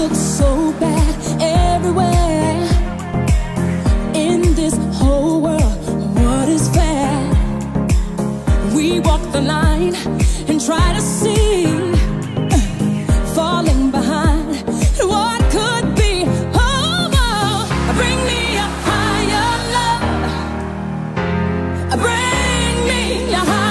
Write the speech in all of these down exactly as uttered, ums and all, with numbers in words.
look so bad everywhere in this whole world. What is fair? We walk the line and try to see, falling behind what could be. Oh no, bring me a higher love, bring me a higher.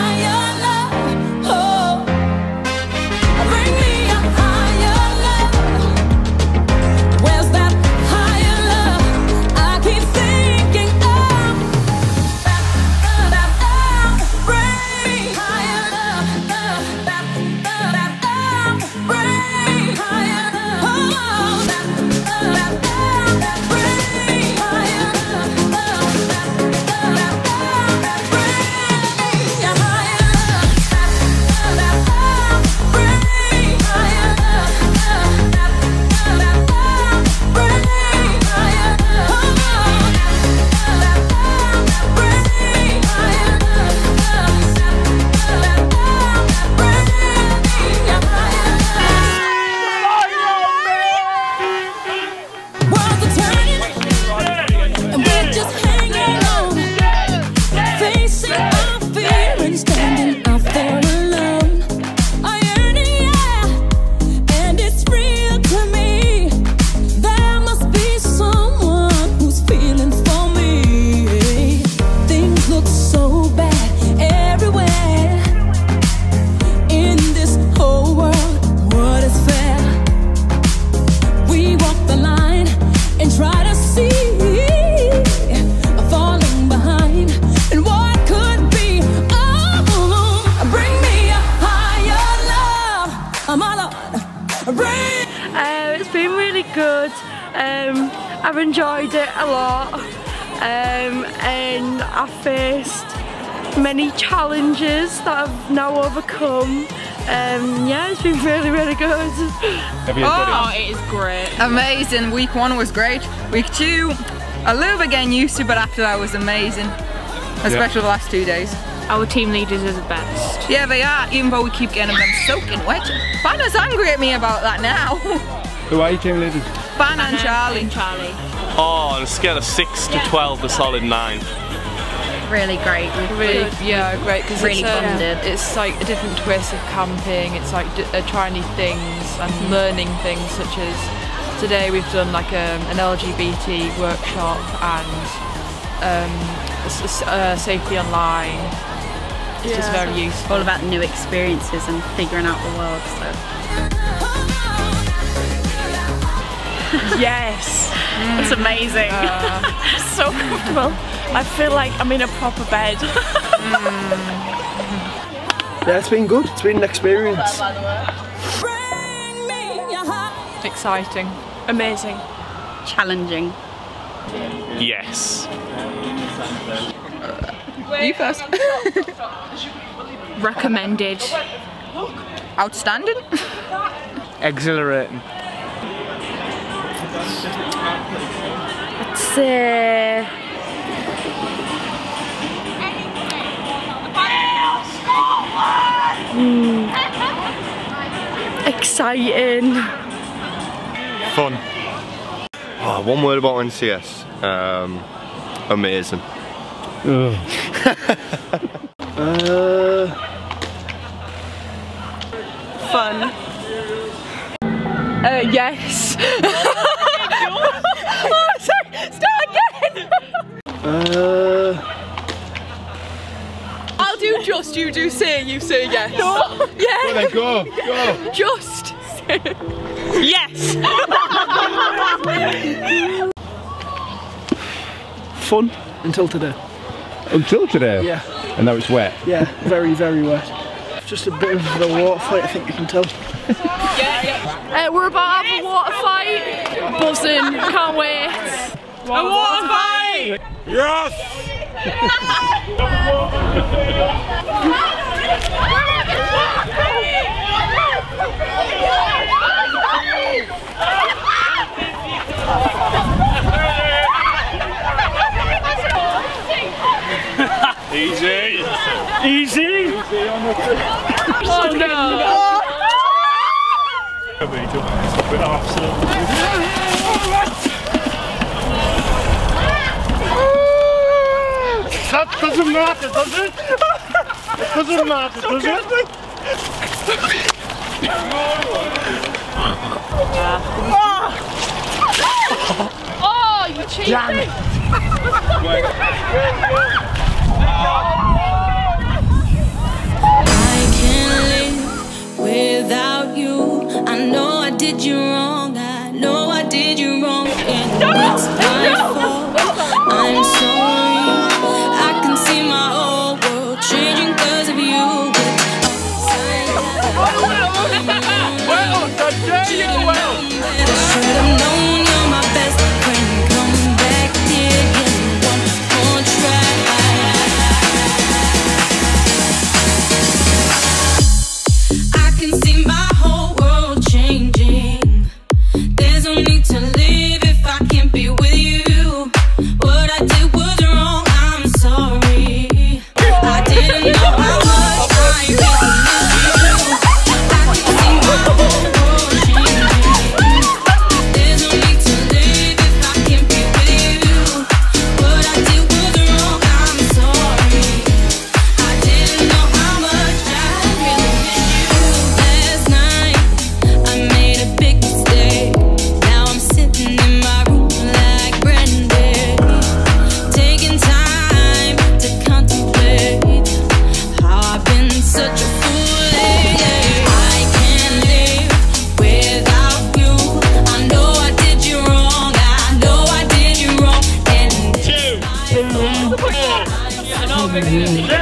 Uh, it's been really good. um, I've enjoyed it a lot, um, and I've faced many challenges that I've now overcome. Um, yeah, it's been really, really good. Have you oh, it? it is great. Amazing. Week one was great. Week two, a little bit getting used to, but after that was amazing, especially yeah. the last two days. Our team leaders are the best. Yeah, they are, even though we keep getting them soaking wet. Banner's angry at me about that now. Who are your team leaders? Banner and Charlie. And Charlie. Oh, on a scale of six to twelve, a solid nine. Really great. Really, yeah, great. Because really it's, um, it's like a different twist of camping. It's like d uh, trying new things and mm-hmm. learning things, such as today we've done like a, an L G B T workshop and um, uh, safety online. It's yeah. just very useful. All about new experiences and figuring out the world. So. Yes, mm. it's amazing. Uh, so comfortable. I feel like I'm in a proper bed. mm. Yeah, it's been good. It's been an experience. Exciting, amazing, challenging. Yes. You first. Recommended. Outstanding. Exhilarating. I'd say mm. exciting. Fun. Oh, one word about N C S. Um, amazing. uh, fun. Uh, yes. Oh, sorry. Start again. uh, I'll do just. You do say. You say yes. No. Yeah. Well, go. Go. Just. Say. Yes. Fun until today. Until today? Yeah. And now it's wet? Yeah, very, very wet. Just a bit of the water fight, I think you can tell. uh, we're about to have a water fight. Buzzing, can't wait. A water, water fight! fight. Yes! Easy! Easy! Oh no! We're absolutely... That doesn't matter, does it? It doesn't matter, does it? Oh, you cheated! Without you, I know I did you wrong. I know I did you wrong, and no, it's my no. fault. I'm sorry. I can see my whole world changing because of you. Well, the day you well. I should have known you're my best friend. Come back here again, one more try. I can see my whole world changing. There's no need to live if I can't be with you. What I did was wrong, I'm sorry. I didn't know I was trying to lose you. I can see my whole world changing. There's no need to live if I can't be with you. What I did was wrong, I'm sorry. I didn't know how much I really missed you. Last night I made a big mistake. Now I'm sitting in my room like Brandy, taking time to contemplate how I've been such a fool lately. I can't live without you. I know I did you wrong. I know I did you wrong, and it's my fault.